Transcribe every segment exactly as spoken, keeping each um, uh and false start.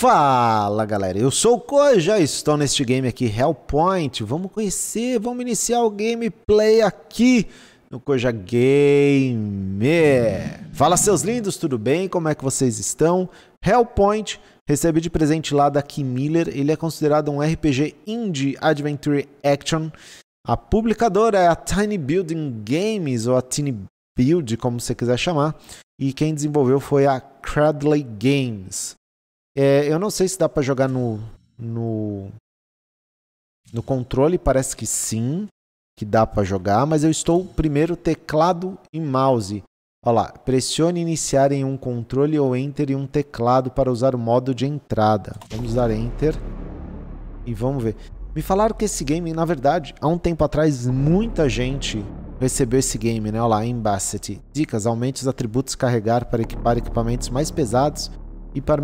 Fala galera, eu sou o Koji, estou neste game aqui, Hellpoint. Vamos conhecer, vamos iniciar o gameplay aqui no Koji Gamer. Fala seus lindos, tudo bem? Como é que vocês estão? Hellpoint recebe de presente lá da Kim Miller. Ele é considerado um R P G indie adventure action. A publicadora é a Tiny Build Games, ou a Tiny Build, como você quiser chamar. E quem desenvolveu foi a Cradle Games. É, eu não sei se dá pra jogar no, no, no controle, parece que sim, que dá pra jogar, mas eu estou primeiro teclado e mouse. Olha lá, pressione iniciar em um controle ou enter em um teclado para usar o modo de entrada. Vamos dar enter e vamos ver. Me falaram que esse game, na verdade, há um tempo atrás muita gente recebeu esse game, né? Olha lá, Embacity. Dicas, aumente os atributos carregar para equipar equipamentos mais pesados e para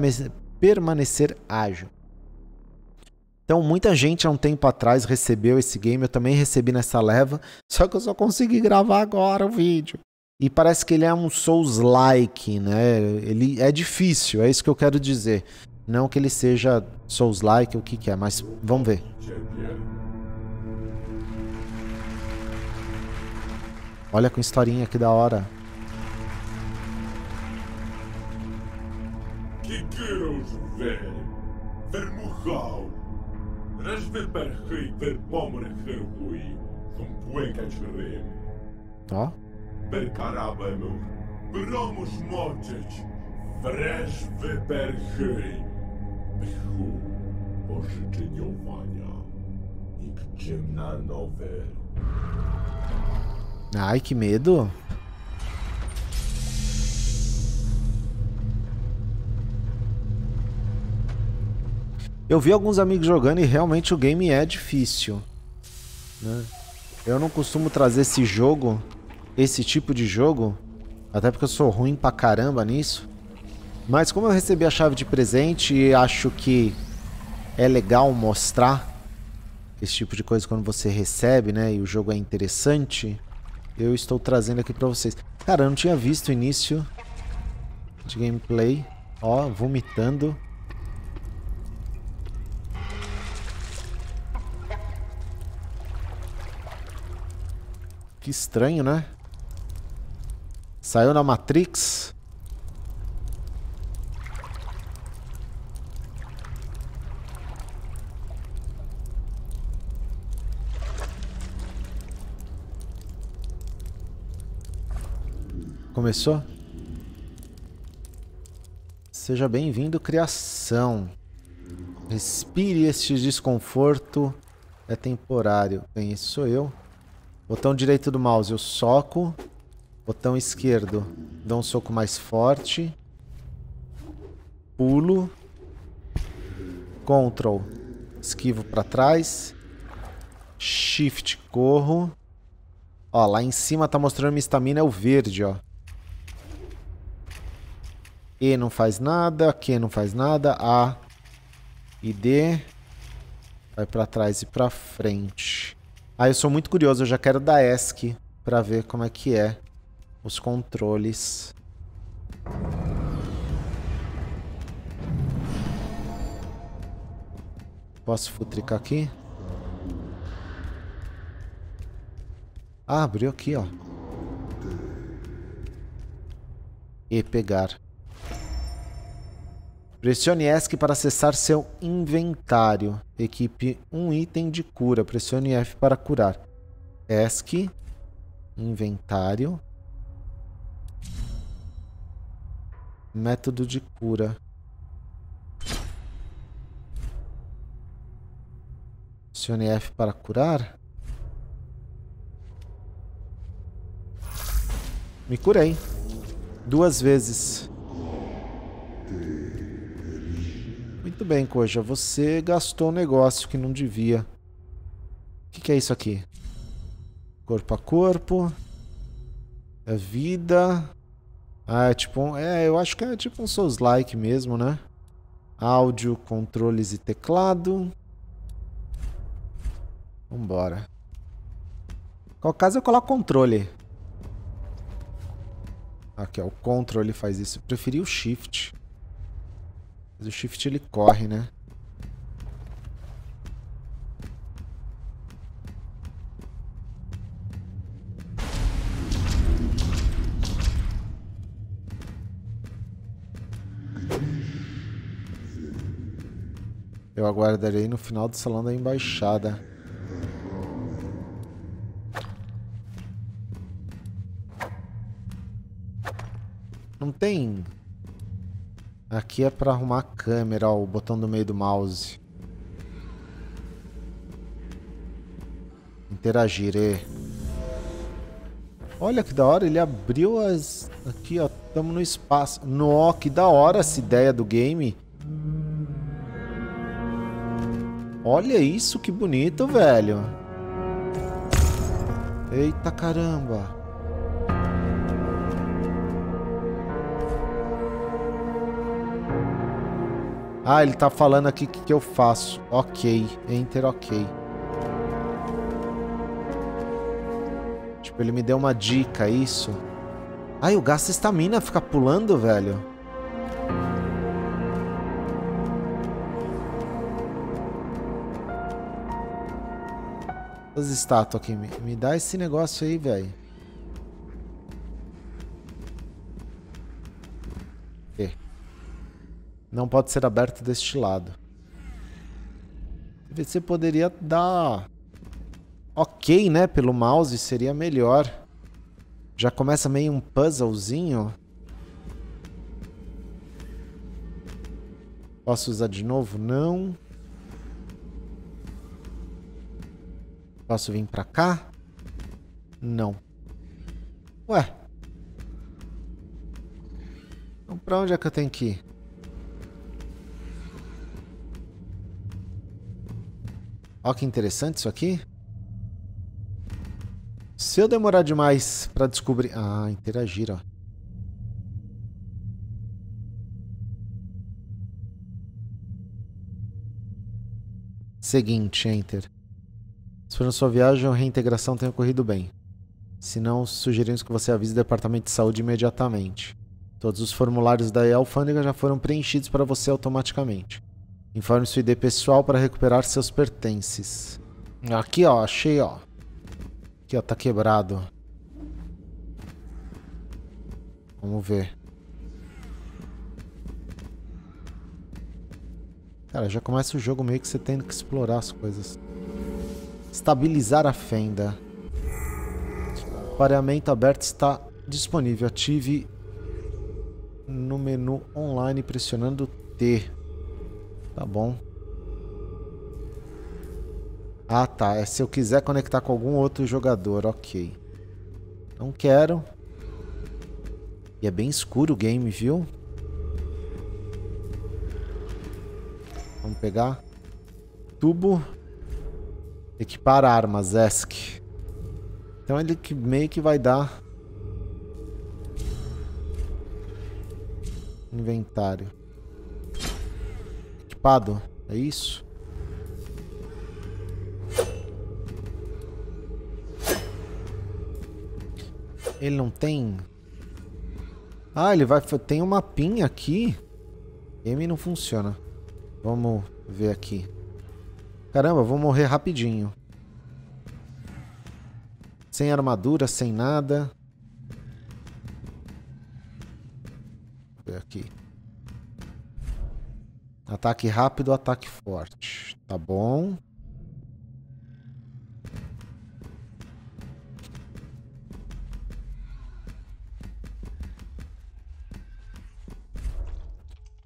permanecer ágil. Então muita gente há um tempo atrás recebeu esse game, eu também recebi nessa leva, só que eu só consegui gravar agora o vídeo. E parece que ele é um Souls-like, né? Ele é difícil, é isso que eu quero dizer. Não que ele seja Souls-like, o que que é, mas vamos ver. Olha que historinha que da hora. Ó. Ai, que medo. Eu vi alguns amigos jogando e realmente o game é difícil, né? Eu não costumo trazer esse jogo, esse tipo de jogo, até porque eu sou ruim pra caramba nisso. Mas como eu recebi a chave de presente e acho que é legal mostrar esse tipo de coisa quando você recebe, né? E o jogo é interessante, eu estou trazendo aqui pra vocês. Cara, eu não tinha visto o início de gameplay. Ó, vomitando. Que estranho, né? Saiu na Matrix. Começou? Seja bem-vindo, criação. Respire este desconforto. É temporário. Bem, esse sou eu. Botão direito do mouse, eu soco. Botão esquerdo, dou um soco mais forte. Pulo. Control, esquivo pra trás. Shift, corro. Ó, lá em cima tá mostrando minha estamina, é o verde, ó. E não faz nada, Q não faz nada, A e D. Vai pra trás e pra frente. Ah, eu sou muito curioso, eu já quero dar ESC pra ver como é que é os controles. Posso futricar aqui? Ah, abriu aqui, ó. E pegar. Pressione ESC para acessar seu inventário. Equipe um item de cura. Pressione F para curar. ESC. Inventário. Método de cura. Pressione F para curar. Me curei. Duas vezes. Muito bem, Coja. Você gastou um negócio que não devia. O que, que é isso aqui? Corpo a corpo. É vida. Ah, é tipo um... É, eu acho que é tipo um Souls-like mesmo, né? Áudio, controles e teclado. Vambora. Em qualquer caso, eu coloco controle. Aqui, ó. O controle faz isso. Eu preferi o shift. Mas o shift ele corre, né? Eu aguardarei no final do salão da embaixada. Não tem... Aqui é pra arrumar a câmera, ó, o botão do meio do mouse. Interagirê. Olha que da hora, ele abriu as... Aqui, ó, estamos no espaço. Nó, que da hora essa ideia do game. Olha isso, que bonito, velho. Eita caramba. Ah, ele tá falando aqui o que, que eu faço. Ok. Enter, ok. Tipo, ele me deu uma dica, isso. Ah, eu gasto estamina, fica pulando, velho. As estátuas aqui, me, me dá esse negócio aí, velho. É. Não pode ser aberto deste lado. Você poderia dar... Ok, né? Pelo mouse seria melhor. Já começa meio um puzzlezinho. Posso usar de novo? Não. Posso vir pra cá? Não. Ué. Então pra onde é que eu tenho que ir? Ó que interessante isso aqui. Se eu demorar demais pra descobrir... Ah, interagir, ó. Seguinte, enter. Se for na sua viagem, a reintegração tenha ocorrido bem. Se não, sugerimos que você avise o Departamento de Saúde imediatamente. Todos os formulários da Alfândega já foram preenchidos para você automaticamente. Informe seu I D pessoal para recuperar seus pertences. Aqui, ó, achei, ó. Aqui, ó, tá quebrado. Vamos ver. Cara, já começa o jogo meio que você tendo que explorar as coisas. Estabilizar a fenda. O pareamento aberto está disponível. Ative no menu online pressionando T. Tá bom. Ah, tá. É se eu quiser conectar com algum outro jogador. Ok. Não quero. E é bem escuro o game, viu? Vamos pegar. Tubo. Equipar armas, E S C. Então ele que meio que vai dar. Inventário. Equipado, é isso? Ele não tem... Ah, ele vai... Tem um mapinha aqui. M não funciona. Vamos ver aqui. Caramba, vou morrer rapidinho. Sem armadura, sem nada. Vou ver aqui. Ataque rápido, ataque forte. Tá bom.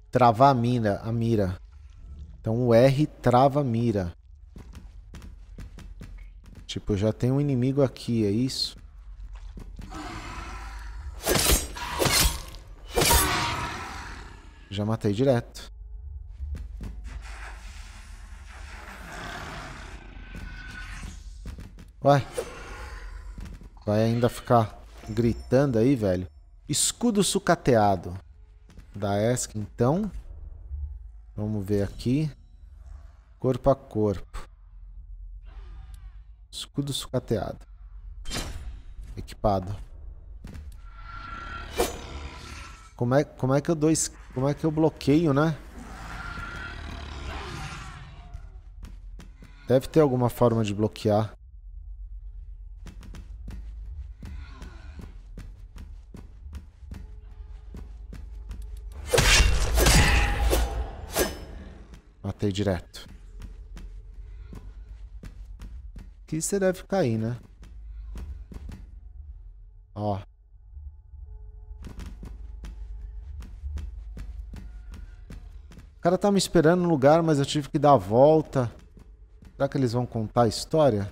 Travar a mira, a mira. Então o R trava a mira. Tipo, já tem um inimigo aqui, é isso? Já matei direto. Ué. Vai ainda ficar gritando aí, velho. Escudo sucateado. Da E S C, então. Vamos ver aqui. Corpo a corpo. Escudo sucateado. Equipado. Como é, como é que eu dou, como é que eu bloqueio, né? Deve ter alguma forma de bloquear. Matei direto. Aqui você deve cair, né? Ó. O cara tá me esperando no lugar, mas eu tive que dar a volta. Será que eles vão contar a história?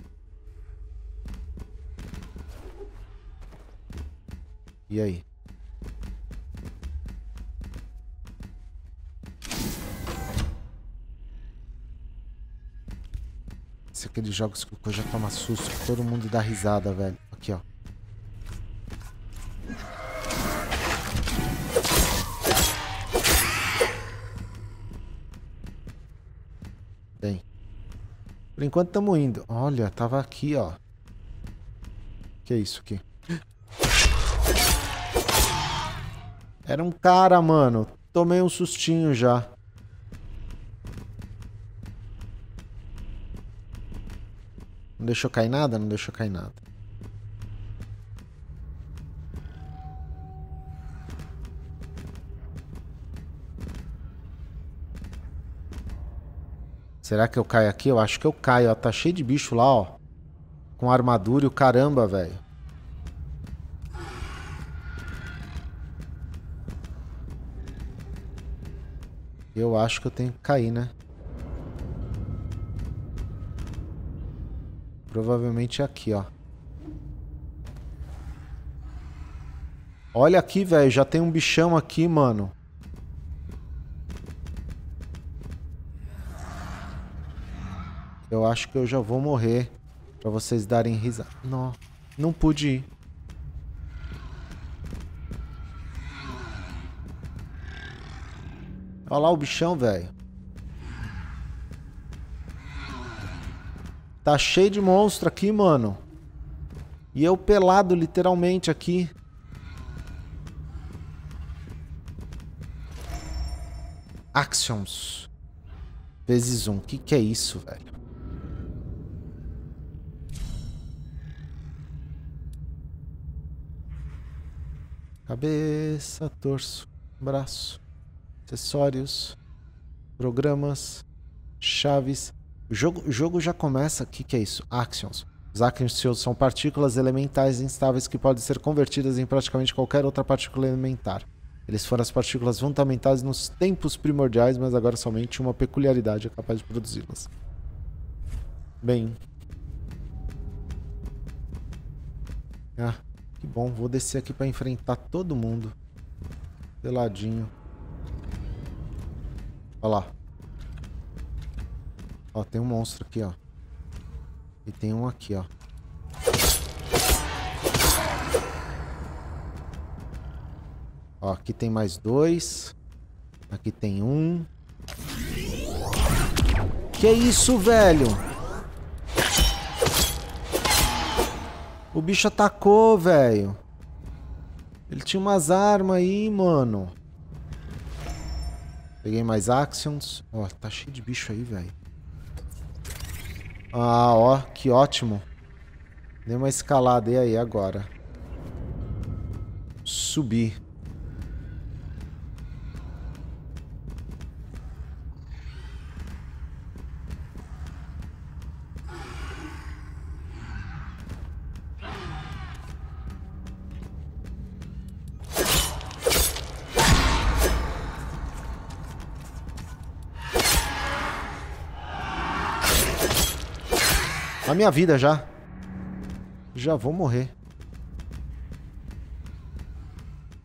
E aí? Esse é aqueles jogos que o coisa toma susto, que todo mundo dá risada, velho. Aqui, ó. Por enquanto estamos indo. Olha, tava aqui, ó. Que é isso aqui? Era um cara, mano. Tomei um sustinho já. Não deixou cair nada? Não deixou cair nada. Será que eu caio aqui? Eu acho que eu caio, ó. Tá cheio de bicho lá, ó. Com armadura e o caramba, velho. Eu acho que eu tenho que cair, né? Provavelmente é aqui, ó. Olha aqui, velho. Já tem um bichão aqui, mano. Eu acho que eu já vou morrer pra vocês darem risada. Não, não pude ir. Olha lá o bichão, velho. Tá cheio de monstro aqui, mano. E eu pelado, literalmente, aqui. Axions. Vezes um. Que que é isso, velho? Cabeça, torso, braço, acessórios, programas, chaves. O jogo, o jogo já começa... O que, que é isso? Axions. Os Axions são partículas elementais instáveis que podem ser convertidas em praticamente qualquer outra partícula elementar. Eles foram as partículas fundamentais nos tempos primordiais, mas agora somente uma peculiaridade é capaz de produzi-las. Bem... Ah... Que bom, vou descer aqui pra enfrentar todo mundo. Peladinho. Olha lá. Ó, tem um monstro aqui, ó. E tem um aqui, ó. Ó, aqui tem mais dois. Aqui tem um. Que isso, velho? O bicho atacou, velho. Ele tinha umas armas aí, mano. Peguei mais Axions. Ó, tá cheio de bicho aí, velho. Ah, ó, que ótimo. Dei uma escalada. E aí, agora? Subi. A minha vida já. Já vou morrer.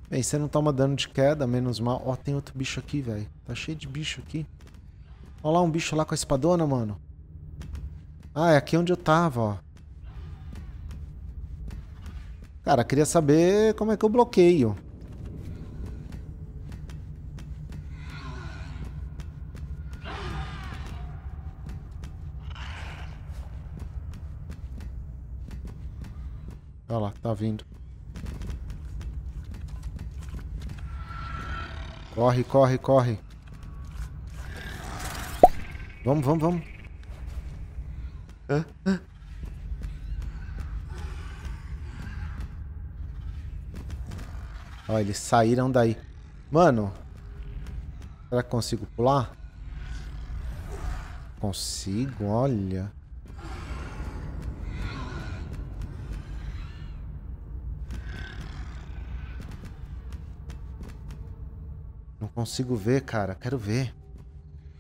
Bem, você não toma dano de queda, menos mal. Ó, tem outro bicho aqui, velho. Tá cheio de bicho aqui. Ó lá, um bicho lá com a espadona, mano. Ah, é aqui onde eu tava, ó. Cara, queria saber como é que eu bloqueio. Olha lá, tá vindo. Corre, corre, corre. Vamos, vamos, vamos. Ah, ah. Ó, eles saíram daí. Mano, será que consigo pular? Consigo, olha. Não consigo ver, cara. Quero ver.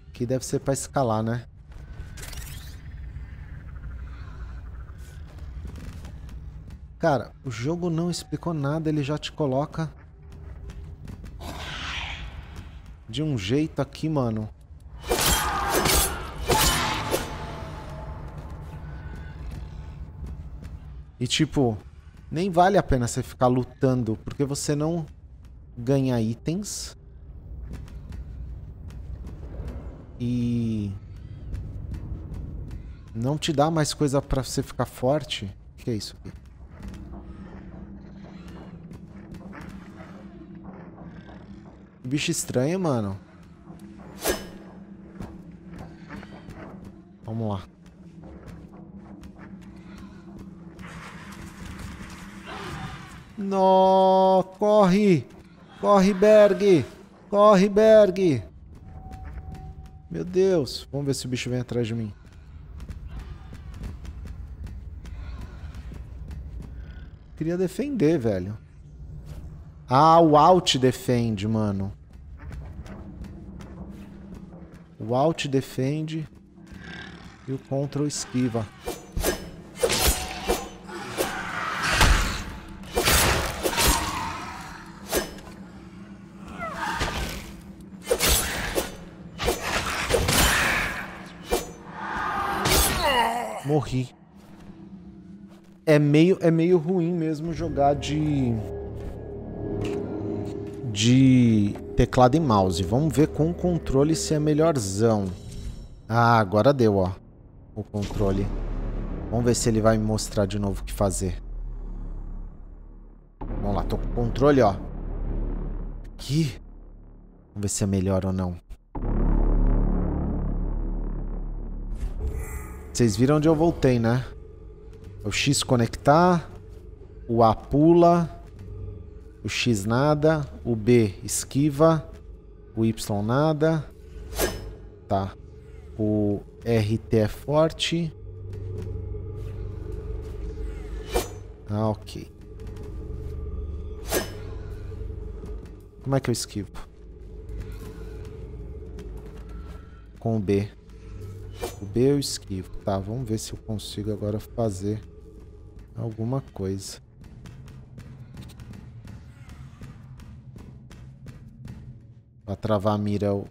Aqui deve ser pra escalar, né? Cara, o jogo não explicou nada, ele já te coloca de um jeito aqui, mano. E tipo, nem vale a pena você ficar lutando, porque você não ganha itens. E não te dá mais coisa pra você ficar forte. O que é isso aqui? Que bicho estranho, mano. Vamos lá. Nó, corre! Corre, Berg! Corre, Berg! Meu Deus! Vamos ver se o bicho vem atrás de mim. Queria defender, velho. Ah, o Alt defende, mano. O Alt defende e o Ctrl esquiva. Morri. É meio, é meio ruim mesmo jogar de... de teclado e mouse. Vamos ver com o controle se é melhorzão. Ah, agora deu, ó. O controle. Vamos ver se ele vai me mostrar de novo o que fazer. Vamos lá, tô com o controle, ó. Aqui. Vamos ver se é melhor ou não. Vocês viram onde eu voltei, né? O X conectar. O A pula. O X nada, o B esquiva, o Y nada, tá, o R T é forte, ah, ok. Como é que eu esquivo? Com o B, o B eu esquivo, tá, vamos ver se eu consigo agora fazer alguma coisa. Pra travar a mira é o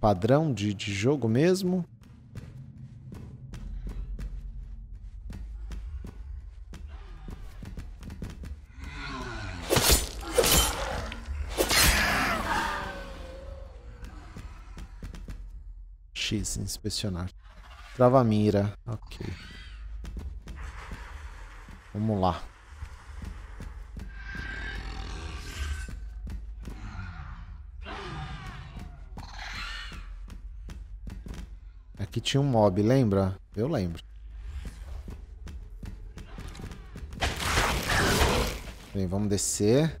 padrão de, de jogo mesmo. X, inspecionar. Trava a mira. Ok. Vamos lá. Aqui tinha um mob, lembra? Eu lembro. Bem, vamos descer.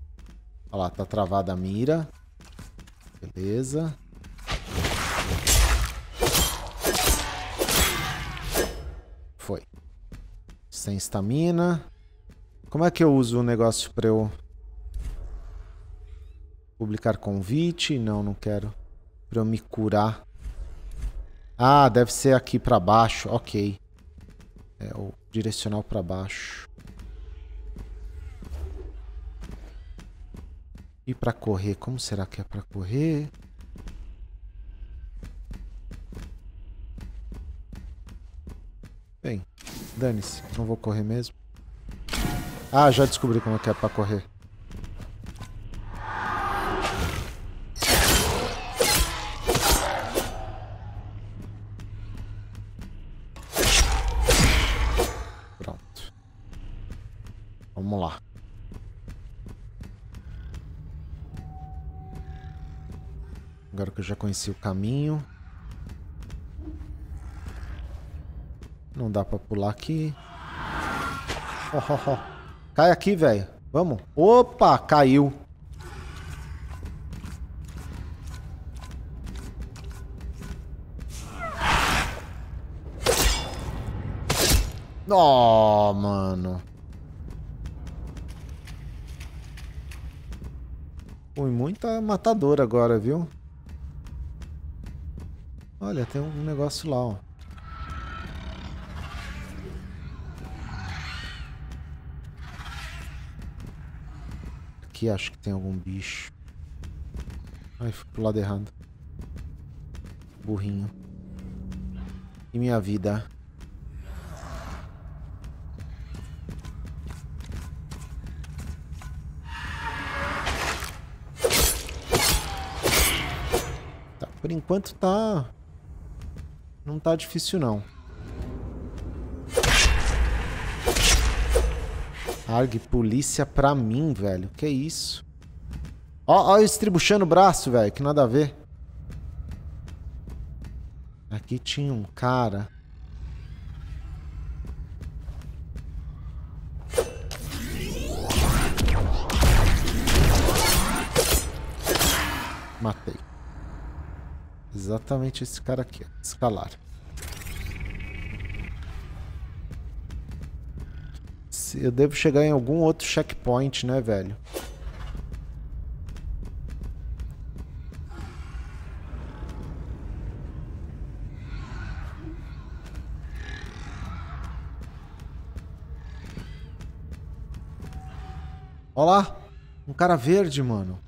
Olha lá, tá travada a mira. Beleza. Foi. Sem estamina. Como é que eu uso o negócio pra eu... publicar convite? Não, não quero. Pra eu me curar. Ah, deve ser aqui pra baixo. Ok. É o direcional pra baixo. E pra correr? Como será que é pra correr? Bem, dane-se. Não vou correr mesmo. Ah, já descobri como é que é pra correr. Já conheci o caminho. Não dá pra pular aqui. Ó, ó, ó. Cai aqui, velho. Vamos. Opa, caiu. Ó, oh, mano. Foi muita matadora agora, viu? Olha, tem um negócio lá, ó. Aqui acho que tem algum bicho. Ai, fui pro lado errado. Burrinho. E minha vida. Por enquanto tá... Não tá difícil, não. Arg, polícia pra mim, velho. Que isso? Ó, ó, eu estribuchando o braço, velho. Que nada a ver. Aqui tinha um cara. Matei. Exatamente esse cara aqui, escalar. Eu devo chegar em algum outro checkpoint, né, velho? Olha lá, um cara verde, mano.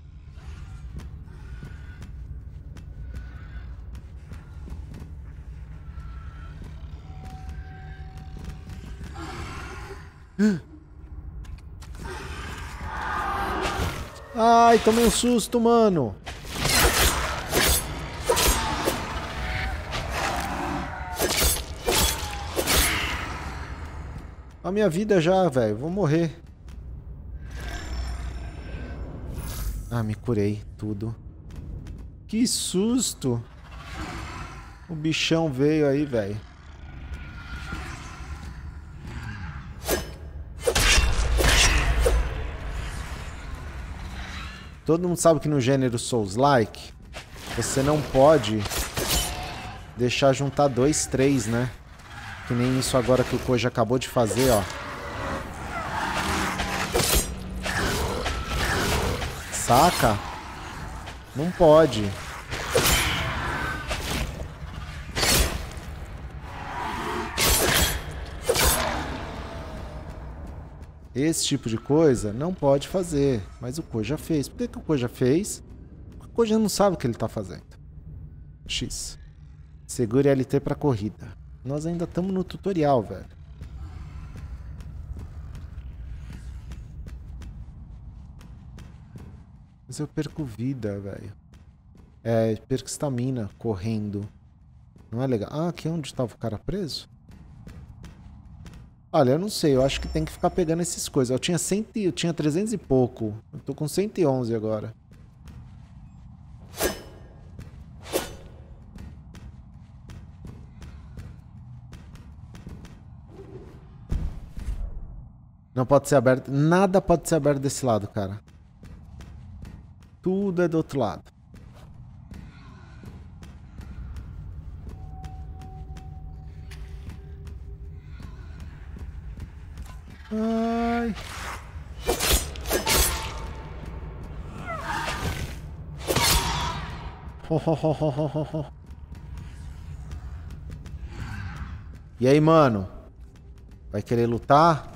Ai, tomei um susto, mano. A minha vida já, velho. Vou morrer. Ah, me curei tudo. Que susto. O bichão veio aí, velho. Todo mundo sabe que no gênero Souls-like, você não pode deixar juntar dois, três, né? Que nem isso agora que o Koji acabou de fazer, ó. Saca? Não pode. Esse tipo de coisa não pode fazer, mas o Koji já fez. Por que, que o Koji já fez? O Koji já não sabe o que ele tá fazendo. X. Segure L T pra corrida. Nós ainda estamos no tutorial, velho. Mas eu perco vida, velho. É, perco estamina correndo. Não é legal. Ah, aqui é onde estava o cara preso? Olha, eu não sei, eu acho que tem que ficar pegando essas coisas. Eu tinha, cem, eu tinha trezentos e pouco. Eu tô com cento e onze agora. Não pode ser aberto. Nada pode ser aberto desse lado, cara. Tudo é do outro lado. Ai. Ho, ho, ho, ho, ho, ho. E aí, mano? Vai querer lutar?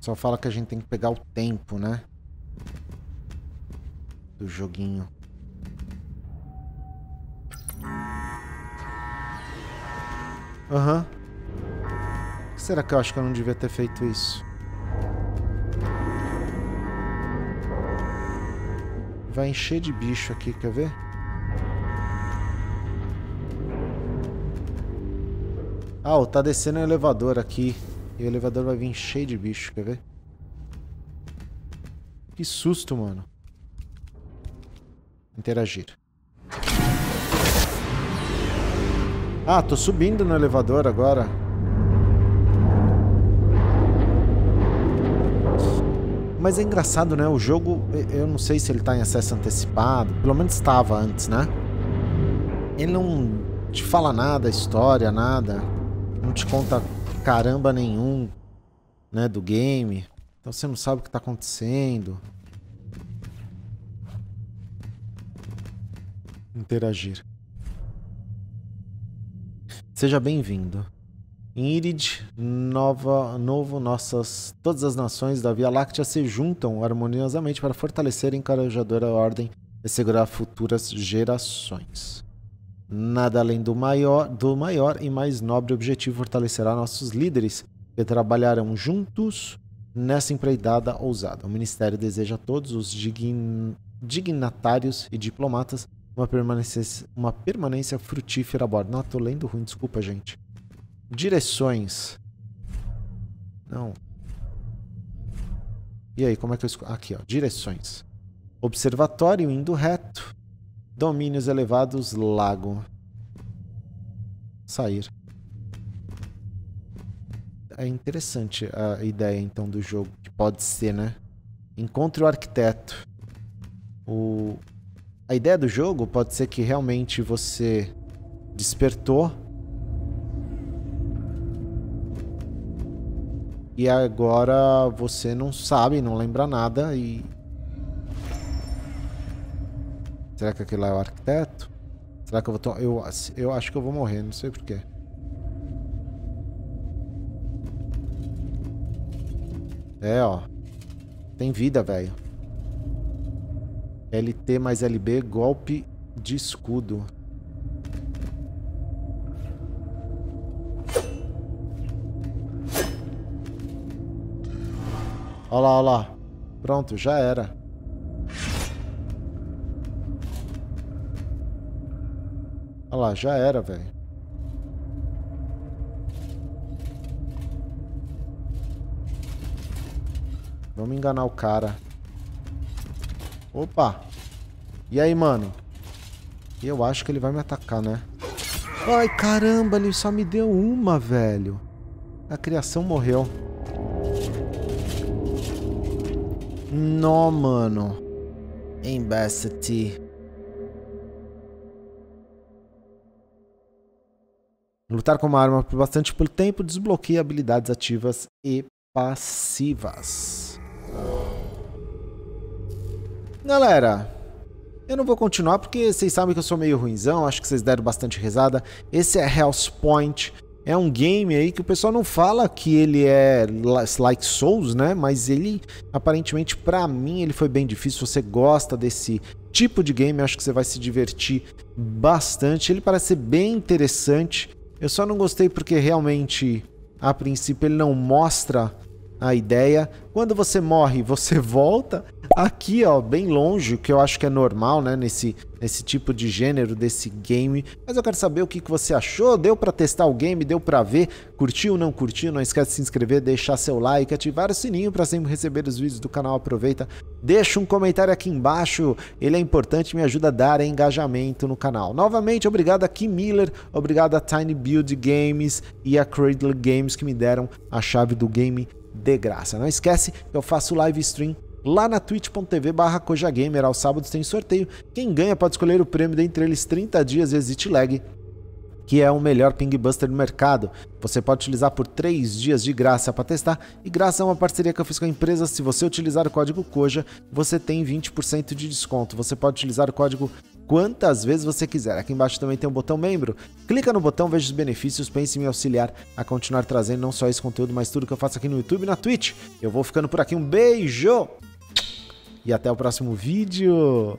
Só fala que a gente tem que pegar o tempo, né? Do joguinho. Aham. Uhum. Por que será que eu acho que eu não devia ter feito isso? Vai encher de bicho aqui, quer ver? Ah, ó, tá descendo o elevador aqui. E o elevador vai vir cheio de bicho, quer ver? Que susto, mano. Interagir. Ah, tô subindo no elevador agora. Mas é engraçado, né? O jogo, eu não sei se ele tá em acesso antecipado. Pelo menos estava antes, né? Ele não te fala nada, história, nada. Não te conta caramba nenhum, né? Do game. Então você não sabe o que tá acontecendo. Interagir. Seja bem-vindo. Em Irid, nova, novo, nossas, todas as nações da Via Láctea se juntam harmoniosamente para fortalecer e encorajador a ordem e segurar futuras gerações. Nada além do maior, do maior e mais nobre objetivo fortalecerá nossos líderes, que trabalharão juntos nessa empreitada ousada. O Ministério deseja a todos os dign, dignatários e diplomatas uma permanência, uma permanência frutífera a bordo. Não, tô lendo ruim, desculpa, gente. Direções. Não. E aí, como é que eu escolho? Aqui, ó. Direções. Observatório indo reto. Domínios elevados, lago. Sair. É interessante a ideia, então, do jogo. Que pode ser, né? Encontre o arquiteto. O... A ideia do jogo pode ser que realmente você despertou. E agora você não sabe, não lembra nada e... Será que aquele lá é o arquiteto? Será que eu vou... To... Eu, eu acho que eu vou morrer, não sei porquê. É, ó. Tem vida, velho. L T mais L B, golpe de escudo. Olha lá, olha lá. Pronto, já era. Olha lá, já era, velho. Vamos enganar o cara. Opa. E aí, mano? Eu acho que ele vai me atacar, né? Ai, caramba, ele só me deu uma, velho. A criação morreu. Nó, mano. Embacity. Lutar com uma arma por bastante por tempo desbloqueia habilidades ativas e passivas. Galera, eu não vou continuar porque vocês sabem que eu sou meio ruinzão. Acho que vocês deram bastante risada. Esse é Hellpoint. É um game aí que o pessoal não fala que ele é like Souls, né? Mas ele, aparentemente, pra mim, ele foi bem difícil. Se você gosta desse tipo de game, eu acho que você vai se divertir bastante. Ele parece ser bem interessante. Eu só não gostei porque, realmente, a princípio, ele não mostra a ideia. Quando você morre, você volta. Aqui, ó, bem longe, que eu acho que é normal, né, nesse, nesse tipo de gênero desse game. Mas eu quero saber o que, que você achou, deu pra testar o game, deu pra ver, curtiu ou não curtiu? Não esquece de se inscrever, deixar seu like, ativar o sininho pra sempre receber os vídeos do canal, aproveita, deixa um comentário aqui embaixo, ele é importante, me ajuda a dar engajamento no canal. Novamente, obrigado a Kim Miller, obrigado a Tiny Build Games e a Cradle Games que me deram a chave do game de graça. Não esquece que eu faço live stream lá na twitch ponto tv barra cojagamer, aos sábados tem sorteio. Quem ganha pode escolher o prêmio dentre eles trinta dias ExitLag, que é o melhor ping buster do mercado. Você pode utilizar por três dias de graça para testar e graças a uma parceria que eu fiz com a empresa, se você utilizar o código COJA, você tem vinte por cento de desconto. Você pode utilizar o código quantas vezes você quiser. Aqui embaixo também tem um botão membro. Clica no botão, veja os benefícios, pense em me auxiliar a continuar trazendo não só esse conteúdo, mas tudo que eu faço aqui no YouTube e na Twitch. Eu vou ficando por aqui. Um beijo! E até o próximo vídeo.